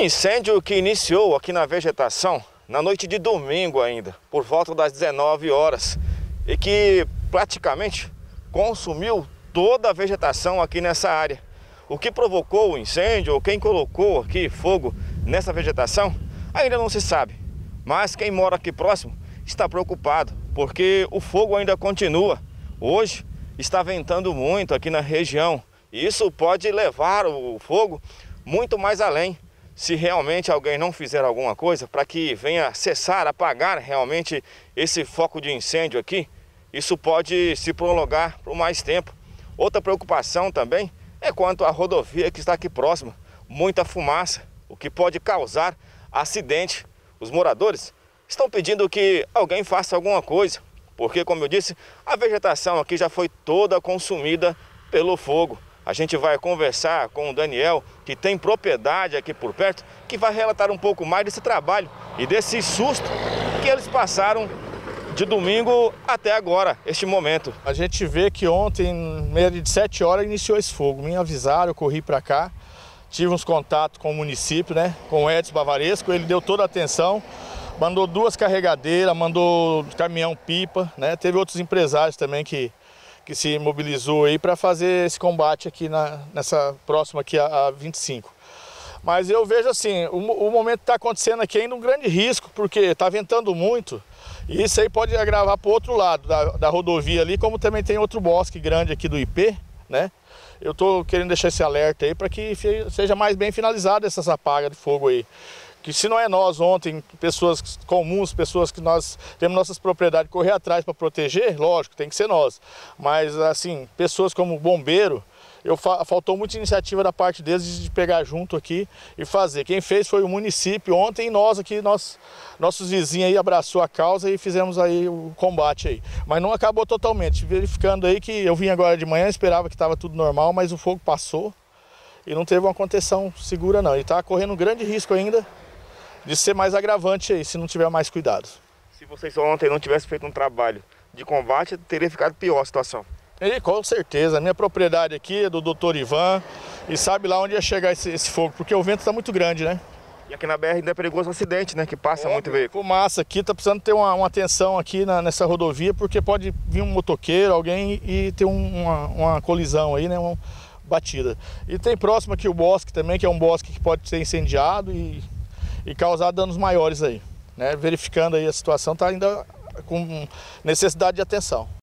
Um incêndio que iniciou aqui na vegetação na noite de domingo ainda, por volta das 19 horas, e que praticamente consumiu toda a vegetação aqui nessa área. O que provocou o incêndio ou quem colocou aqui fogo nessa vegetação ainda não se sabe, mas quem mora aqui próximo está preocupado, porque o fogo ainda continua. Hoje está ventando muito aqui na região e isso pode levar o fogo muito mais além, se realmente alguém não fizer alguma coisa para que venha cessar, apagar realmente esse foco de incêndio aqui. Isso pode se prolongar por mais tempo. Outra preocupação também é quanto à rodovia que está aqui próxima. Muita fumaça, o que pode causar acidente. Os moradores estão pedindo que alguém faça alguma coisa, porque, como eu disse, a vegetação aqui já foi toda consumida pelo fogo. A gente vai conversar com o Daniel, que tem propriedade aqui por perto, que vai relatar um pouco mais desse trabalho e desse susto que eles passaram de domingo até agora, este momento. A gente vê que ontem, meia de 7 horas, iniciou esse fogo. Me avisaram, eu corri para cá, tive uns contatos com o município, né? Com o Edson Bavaresco, ele deu toda a atenção, mandou 2 carregadeiras, mandou caminhão-pipa, né? Teve outros empresários também que se mobilizou aí para fazer esse combate aqui nessa próxima aqui a 25. Mas eu vejo assim, o momento que está acontecendo aqui ainda um grande risco, porque está ventando muito. E isso aí pode agravar para o outro lado da rodovia ali, como também tem outro bosque grande aqui do IP, né? Eu estou querendo deixar esse alerta aí para que seja mais bem finalizada essas apagas de fogo aí. Que se não é nós ontem, pessoas comuns, pessoas que nós temos nossas propriedades, correr atrás para proteger, lógico, tem que ser nós. Mas assim, pessoas como bombeiro, faltou muita iniciativa da parte deles de pegar junto aqui e fazer. Quem fez foi o município ontem e nós aqui, nossos vizinhos aí abraçou a causa e fizemos aí o combate aí. Mas não acabou totalmente, verificando aí que eu vim agora de manhã, esperava que estava tudo normal, mas o fogo passou e não teve uma contenção segura não. E está correndo um grande risco ainda de ser mais agravante aí, se não tiver mais cuidado. Se vocês ontem não tivessem feito um trabalho de combate, teria ficado pior a situação. E, com certeza, a minha propriedade aqui é do doutor Ivan e sabe lá onde ia chegar esse fogo, porque o vento está muito grande, né? E aqui na BR ainda é perigoso o acidente, né, que passa muito veículo. Fumaça aqui, tá precisando ter uma atenção aqui nessa rodovia, porque pode vir um motoqueiro, alguém e ter uma colisão aí, né, uma batida. E tem próximo aqui o bosque também, que é um bosque que pode ser incendiado e causar danos maiores aí, né? Verificando aí a situação, tá ainda com necessidade de atenção.